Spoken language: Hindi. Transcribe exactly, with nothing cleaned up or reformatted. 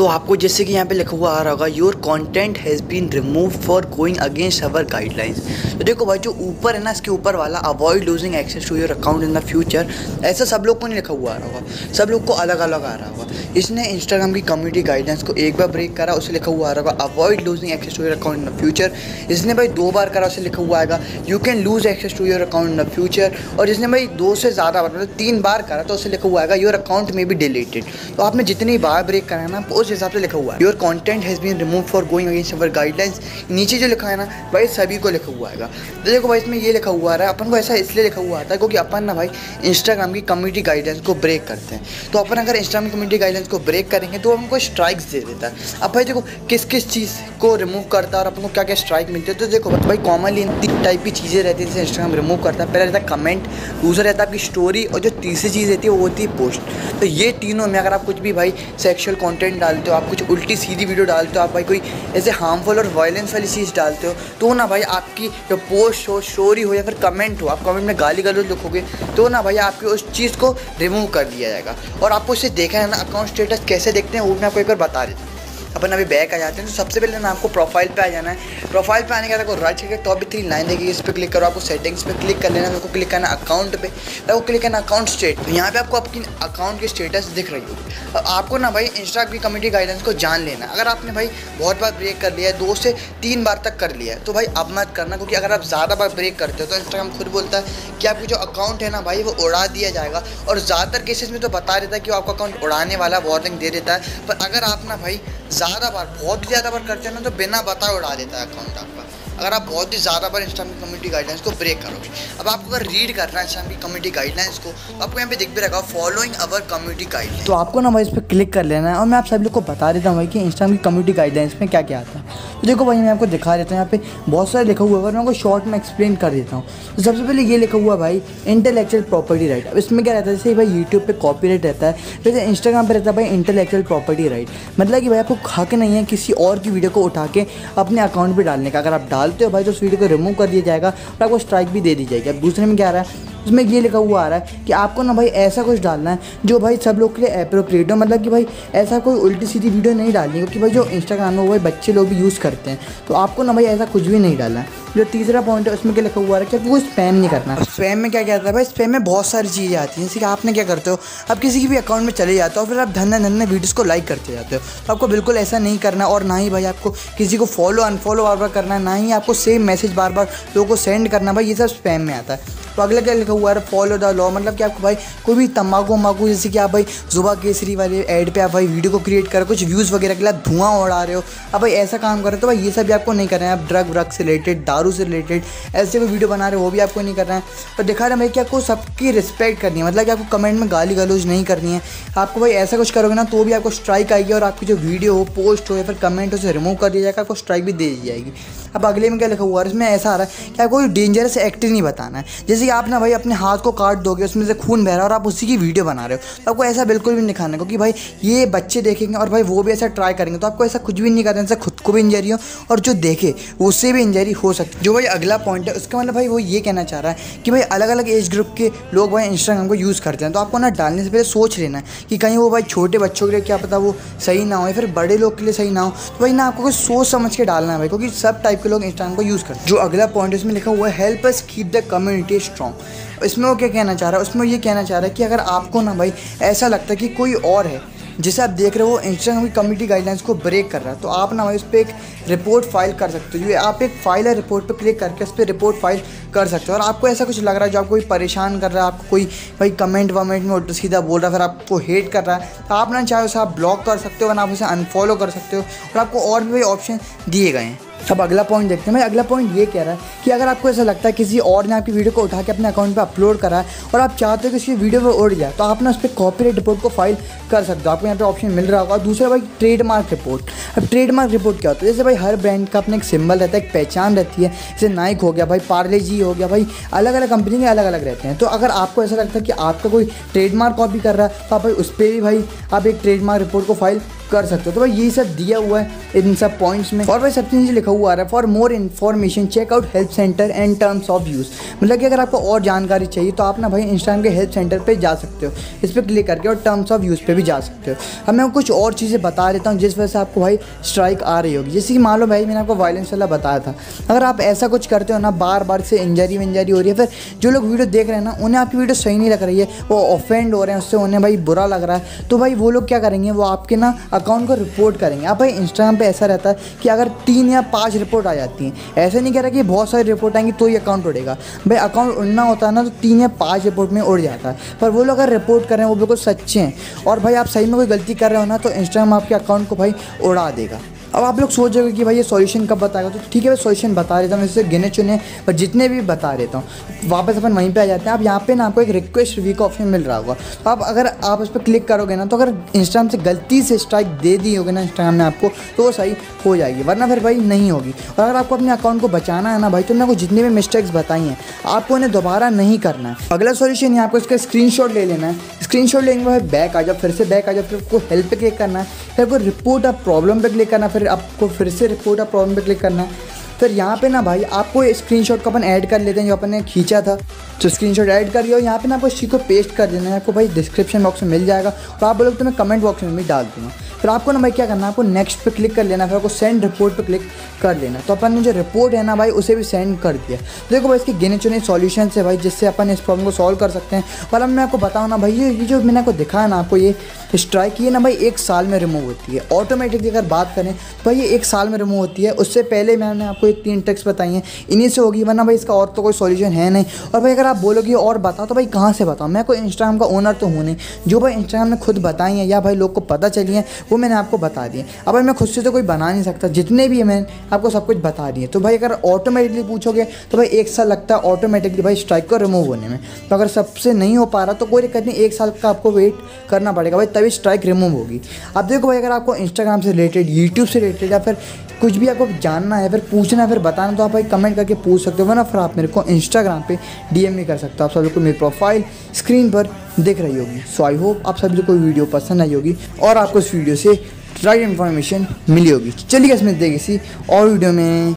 तो आपको जैसे कि यहाँ पे लिखा हुआ आ रहा होगा your content has been remove for going against our guidelines. तो देखो भाई जो ऊपर है ना इसके ऊपर वाला avoid losing access to your account in the future, ऐसा सब लोग को नहीं लिखा हुआ आ रहा होगा, सब लोग को अलग अलग आ रहा होगा। इसने इंस्टाग्राम की कम्युनिटी गाइडलाइंस को एक बार ब्रेक करा, उसे लिखा हुआ आ रहा होगा avoid losing access to your account in the future. इसने भाई दो बार करा, उसे लिखा हुआ आएगा you can lose access to your account in the future. और इसने भाई दो से ज़्यादा बार मतलब तीन बार करा तो उसे लिखा हुआ आएगा योर अकाउंट में भी डिलीटेड। तो आपने जितनी बार ब्रेक करा ना उस हिसाब से लिखा हुआ है your content has been remove for going against our guidelines. नीचे जो लिखा है ना भाई सभी को लिखा हुआ आएगा। तो देखो भाई इसमें ये लिखा हुआ आ रहा है, अपन को ऐसा इसलिए लिखा हुआ आता है क्योंकि अपन ना भाई इंस्टाग्राम की कम्युनिटी गाइडलाइंस को ब्रेक करते हैं। तो अपन अगर इंस्टाग्राम की कम्युनिटी गाइडलाइंस को ब्रेक करेंगे तो हमको स्ट्राइक्स दे देता है। अब भाई देखो किस किस चीज़ को रिमूव करता है और अपन को क्या क्या स्ट्राइक मिलती है। तो देखो भाई कॉमनली तीन टाइप की चीज़ें रहती हैं जिसे इंस्टाग्राम रिमूव करता है। पहला रहता है कमेंट, दूसरा रहता है आपकी स्टोरी, और जो तीसरी चीज़ रहती है वो होती है पोस्ट। तो ये तीनों में अगर आप कुछ भी भाई सेक्शुअल कॉन्टेंट डालते हो, आप कुछ उल्टी सीधी वीडियो डालते हो, आप भाई कोई ऐसे हार्मफुल और वायलेंस वाली चीज़ डालते हो, तो ना भाई आपकी जो पोस्ट हो, स्टोरी हो या फिर कमेंट हो, आप कमेंट में गाली गलौज लिखोगे तो ना भाई आपकी उस चीज़ को रिमूव कर दिया जाएगा। और आपको उसे देखा है ना अकाउंट स्टेटस कैसे देखते हैं वो मैं आपको एक बार बता देता हूँ। अपन अभी बैक आ जाते हैं तो सबसे पहले ना आपको प्रोफाइल पे आ जाना है। प्रोफाइल पे आने के बाद आपको राइट करके टॉप थ्री लाइन देगी, इस पर क्लिक करो, आपको सेटिंग्स पे क्लिक कर लेना है। आपको क्लिक करना अकाउंट पे, आपको क्लिक करना अकाउंट स्टेट। यहाँ पे आपको आपकी अकाउंट की स्टेटस दिख रही होगी। अब आपको ना भाई इंस्टा की कम्युनिटी गाइडेंस को जान लेना। अगर आपने भाई बहुत बार ब्रेक कर लिया है, दो से तीन बार तक कर लिया है, तो भाई अब मत करना, क्योंकि अगर आप ज़्यादा बार ब्रेक करते हो तो इंस्टाग्राम खुद बोलता है कि आपकी जो अकाउंट है ना भाई वो उड़ा दिया जाएगा। और ज़्यादातर केसेस में तो बता देता है कि वो आपका अकाउंट उड़ाने वाला वार्निंग दे देता है। पर अगर आप ना भाई ज़्यादा बार बहुत ही ज़्यादा बार करते हैं ना तो बिना बताए उड़ा देता है अकाउंट आपका, अगर आप बहुत ही ज़्यादा बार इंस्टाग्राम की कम्युनिटी गाइडलाइंस को ब्रेक करोगे। अब आपको अगर रीड करना है इंस्टाग्राम की कम्युनिटी गाइडलाइंस को, तो आपको यहाँ पे दिख भी रखा फॉलोइंग अवर कम्युनिटी गाइडलाइंस, तो आपको ना भाई इस पर क्लिक कर लेना है। और मैं आप सब लोग को बता देता हूँ भाई कि इंस्टाग्राम की कम्युनिटी गाइडलाइंस में क्या क्या आता है। तो देखो भाई मैं आपको दिखा देता हूँ, यहाँ पे बहुत सारे लिखा हुआ है, मैं आपको शॉर्ट में एक्सप्लेन कर देता हूँ। तो सबसे पहले ये लिखा हुआ भाई इंटेलेक्चुअल प्रॉपर्टी राइट। अब इसमें क्या रहता है, जैसे भाई यूट्यूब पर कॉपीराइट रहता है, जैसे इंस्टाग्राम पर रहता है भाई इंटेलेक्चुअल प्रॉपर्टी राइट, मतलब कि भाई आपको हक नहीं है किसी और की वीडियो को उठा के अपने अकाउंट पर डालने का। अगर आप डाल तो भाई तो उस वीडियो को रिमूव कर दिया जाएगा और आपको स्ट्राइक भी दे दी जाएगी। अब दूसरे में क्या आ रहा है, उसमें ये लिखा हुआ आ रहा है कि आपको ना भाई ऐसा कुछ डालना है जो भाई सब लोग के लिए एप्रोप्रिएट हो, मतलब कि भाई ऐसा कोई उल्टी सीधी वीडियो नहीं डालनी, क्योंकि भाई जो इंस्टाग्राम में वो बच्चे लोग भी यूज़ करते हैं, तो आपको ना भाई ऐसा कुछ भी नहीं डालना है। जो तीसरा पॉइंट है उसमें क्या लिखा हुआ है कि आपको स्पैम नहीं करना। स्पैम में क्या क्या आता है भाई, स्पैम में बहुत सारी चीज़ें आती हैं, जैसे कि आपने क्या करते हो, आप किसी की भी अकाउंट में चले जाते हो और फिर आप धन्ना धन्ना वीडियोज़ को लाइक करते जाते हो। तो आपको बिल्कुल ऐसा नहीं करना, और ना ही भाई आपको किसी को फॉलो अनफॉलो बार बार करना, ना ही आपको सेम मैसेज बार बार लोगों को सेंड करना, भाई ये सब स्पैम में आता है। तो अगला क्या लिखा हुआ है फॉलो द लॉ, मतलब कि आपको भाई कोई भी तम्बाकू वम्बाकू, जैसे कि आप भाई जुबा केसरी वाले ऐड पे आप भाई वीडियो को क्रिएट कर कुछ व्यूज़ वगैरह के लिए आप धुआं उड़ा रहे हो, आप भाई ऐसा काम कर रहे हो, तो भाई ये सब भी आपको नहीं करना है। आप ड्रग व्रग से रिलेटेड, दारू से रिलेटेड ऐसे कोई वीडियो बना रहे हो वो भी आपको नहीं करना है। और दिखा रहे हैं भाई कि आपको सबकी रिस्पेक्ट करनी है, मतलब कि आपको कमेंट में गाली गलौज नहीं करनी है। आपको भाई ऐसा कुछ करोगे ना तो भी आपको स्ट्राइक आएगी, और आपकी जो वीडियो हो, पोस्ट हो या फिर कमेंट हो, उसे रिमूव कर दिया जाएगा, आपको स्ट्राइक भी दे दी जाएगी। अब अगले में क्या लिखा हुआ है, इसमें ऐसा आ रहा है कि आपको कोई डेंजरस एक्ट नहीं बताना है, जैसे कि आप ना भाई अपने हाथ को काट दोगे, उसमें से खून बह रहा है और आप उसी की वीडियो बना रहे हो, तो आपको ऐसा बिल्कुल भी नहीं दिखाना, क्योंकि भाई ये बच्चे देखेंगे और भाई वो भी ऐसा ट्राई करेंगे। तो आपको ऐसा कुछ भी नहीं करना, इससे खुद को भी इंजरी हो और जो देखे उससे भी इंजरी हो सकती है। जो भाई अगला पॉइंट है उसका मतलब भाई वो ये कहना चाह रहा है कि भाई अलग अलग एज ग्रुप के लोग भाई इंस्टाग्राम को यूज़ करते हैं, तो आपको ना डालने से पहले सोच लेना है कि कहीं वो भाई छोटे बच्चों के लिए क्या पता वो सही ना हो या फिर बड़े लोग के लिए सही ना हो, तो भाई ना आपको कुछ सोच समझ के डालना है भाई, क्योंकि सब टाइप के लोग इंस्टाग्राम को यूज़ करते हैं। जो अगला पॉइंट इसमें लिखा हुआ है help us keep the community strong. इसमें वो क्या कहना चाह रहा है, उसमें ये कहना चाह रहा है कि अगर आपको ना भाई ऐसा लगता है कि कोई और है जिसे आप देख रहे हो इंस्टाग्राम की कम्युनिटी गाइडलाइंस को ब्रेक कर रहा है, तो आप ना भाई उस पर एक रिपोर्ट फाइल कर सकते हो। ये आप एक फाइल है, रिपोर्ट पर क्लिक करके उस पर रिपोर्ट फाइल कर सकते हो। और आपको ऐसा कुछ लग रहा है जो आपको कोई परेशान कर रहा है, आपको कोई भाई कमेंट वमेंट में उल्टा सीधा बोल रहा है, फिर आपको हेट कर रहा है, तो आप ना चाहे उसे आप ब्लॉक कर सकते हो, ना आप उसे अनफॉलो कर सकते हो, और आपको और भी ऑप्शन दिए गए हैं। अब अगला पॉइंट देखते हैं भाई। अगला पॉइंट ये कह रहा है कि अगर आपको ऐसा लगता है किसी और ने आपकी वीडियो को उठा के अपने अकाउंट पर अपलोड करा है और आप चाहते हो कि उसकी वीडियो पर उड़ जाए, तो आप ना उस पर कॉपीराइट रिपोर्ट को फाइल कर सकते हो, आपको यहाँ पे ऑप्शन मिल रहा होगा। और दूसरा भाई ट्रेडमार्क रिपोर्ट। अब ट्रेडमार्क रिपोर्ट क्या होता है, जैसे भाई हर ब्रांड का अपना एक सिंबल रहता है, एक पहचान रहती है, जैसे नाइक हो गया भाई, पार्ले जी हो गया भाई, अलग अलग कंपनी के अलग अलग रहते हैं। तो अगर आपको ऐसा लगता है कि आपका कोई ट्रेडमार्क कॉपी कर रहा है, तो आप भाई उस पर भी भाई आप एक ट्रेडमार्क रिपोर्ट को फाइल कर सकते हो। तो भाई ये सब दिया हुआ है इन सब पॉइंट्स में। और भाई सबसे नीचे लिखा हुआ आ रहा है for more information check out help centre and terms of use, मतलब कि अगर आपको और जानकारी चाहिए तो आप ना भाई इंस्टाग्राम के हेल्प सेंटर पे जा सकते हो, इस पर क्लिक करके, और टर्म्स ऑफ यूज़ पे भी जा सकते हो। अब मैं कुछ और चीज़ें बता देता हूँ जिस वजह से आपको भाई स्ट्राइक आ रही होगी। जैसे कि मान लो भाई मैंने आपको वायलेंस वाला बताया था, अगर आप ऐसा कुछ करते हो ना बार बार से इंजरी विंजरी हो रही है, फिर जो लोग वीडियो देख रहे हैं ना उन्हें आपकी वीडियो सही नहीं लग रही है, वो ऑफेंड हो रहे हैं उससे, उन्हें भाई बुरा लग रहा है, तो भाई वो लोग क्या करेंगे, वो आपके ना अकाउंट को रिपोर्ट करेंगे। आप भाई इंस्टाग्राम पे ऐसा रहता है कि अगर तीन या पाँच रिपोर्ट आ जाती हैं, ऐसे नहीं कह रहा कि बहुत सारी रिपोर्ट आएंगी तो ही अकाउंट उड़ेगा, भाई अकाउंट उड़ना होता है ना तो तीन या पाँच रिपोर्ट में उड़ जाता है। पर वो लोग अगर रिपोर्ट कर रहे हैं वो बिल्कुल सच्चे हैं और भाई आप सही में कोई गलती कर रहे हो ना तो इंस्टाग्राम आपके अकाउंट को भाई उड़ा देगा। अब आप लोग सोच रहे हो कि भाई ये सॉल्यूशन कब बताएगा, तो ठीक है मैं सॉल्यूशन बता देता हूँ, इससे गिने चुने पर जितने भी बता देता हूँ। वापस अपन वहीं पे आ जाते हैं। आप यहाँ पे ना आपको एक रिक्वेस्ट रिव्यू का ऑप्शन मिल रहा होगा, तो आप अगर आप उस पर क्लिक करोगे ना तो अगर इंस्टाग्राम से गलती से स्ट्राइक दे दी होगी ना इंस्टाग्राम ने आपको, तो वो सही हो जाएगी, वरना फिर भाई नहीं होगी। और अगर आपको अपने अकाउंट को बचाना है ना भाई, तो मैंने जितनी भी मिस्टेक्स बताई हैं आपको उन्हें दोबारा नहीं करना है। अगला सॉल्यूशन है आपको इसका स्क्रीनशॉट ले लेना है, स्क्रीनशॉट लेंगे भाई बैक आ जाओ, फिर से बैक आ जाओ, फिर आपको हेल्प पे क्लिक करना है, फिर आपको रिपोर्ट अ प्रॉब्लम पे क्लिक करना है, फिर आपको फिर से रिपोर्ट अ प्रॉब्लम पे क्लिक करना है। फिर यहाँ पे ना भाई आपको स्क्रीनशॉट को अपन ऐड कर लेते हैं जो अपन ने खींचा था, तो स्क्रीनशॉट ऐड करिए और यहाँ पे ना आपको इसी को पेस्ट कर देना है, आपको भाई डिस्क्रिप्शन बॉक्स में मिल जाएगा और आप बोलोगे तो मैं कमेंट बॉक्स में भी डाल दूँगा। फिर आपको ना भाई क्या करना है, आपको नेक्स्ट पे क्लिक कर लेना, फिर आपको सेंड रिपोर्ट पे क्लिक कर लेना, तो अपन ने जो रिपोर्ट है ना भाई उसे भी सेंड कर दिया। तो देखो भाई इसके गिने चुने सॉल्यूशंस है भाई जिससे अपन इस प्रॉब्लम को सॉल्व कर सकते हैं। और अब मैं आपको बताऊँ ना भाई ये जो मैंने आपको दिखाया ना आपको ये स्ट्राइक ये ना भाई एक साल में रिमूव होती है ऑटोमेटिकली। अगर बात करें तो भाई ये एक साल में रिमूव होती है, उससे पहले मैंने आपको ये तीन ट्रिक्स बताई हैं, इन्हीं से होगी, वरना भाई इसका और तो कोई सॉल्यूशन है नहीं। और भाई अगर आप बोलोगे और बताओ तो भाई कहाँ से बताऊँ, मैं कोई इंस्टाग्राम का ओनर तो हूँ नहीं, जो भाई इंस्टाग्राम ने खुद बताई हैं या भाई लोग को पता चली है वो मैंने आपको बता दिए। अब भाई मैं खुद से तो कोई बना नहीं सकता, जितने भी है मैंने आपको सब कुछ बता दिए। तो भाई अगर ऑटोमेटिकली पूछोगे तो भाई एक साल लगता है ऑटोमेटिकली भाई स्ट्राइक को रिमूव होने में, तो अगर सबसे नहीं हो पा रहा तो कोई दिक्कत नहीं, एक साल का आपको वेट करना पड़ेगा भाई तभी स्ट्राइक रिमूव होगी। अब देखो भाई अगर आपको इंस्टाग्राम से रिलेटेड, यूट्यूब से रिलेटेड या फिर कुछ भी आपको जानना है, फिर पूछना है, फिर बताना, तो आप भाई कमेंट करके पूछ सकते हो, वरना फिर आप मेरे को इंस्टाग्राम पे डीएम नहीं कर सकते। आप सभी को मेरी प्रोफाइल स्क्रीन पर दिख रही होगी। सो आई होप आप सभी को वीडियो पसंद आई होगी और आपको इस वीडियो से राइट इन्फॉर्मेशन मिली होगी। चलिए इसमें देखिए इसी और वीडियो में।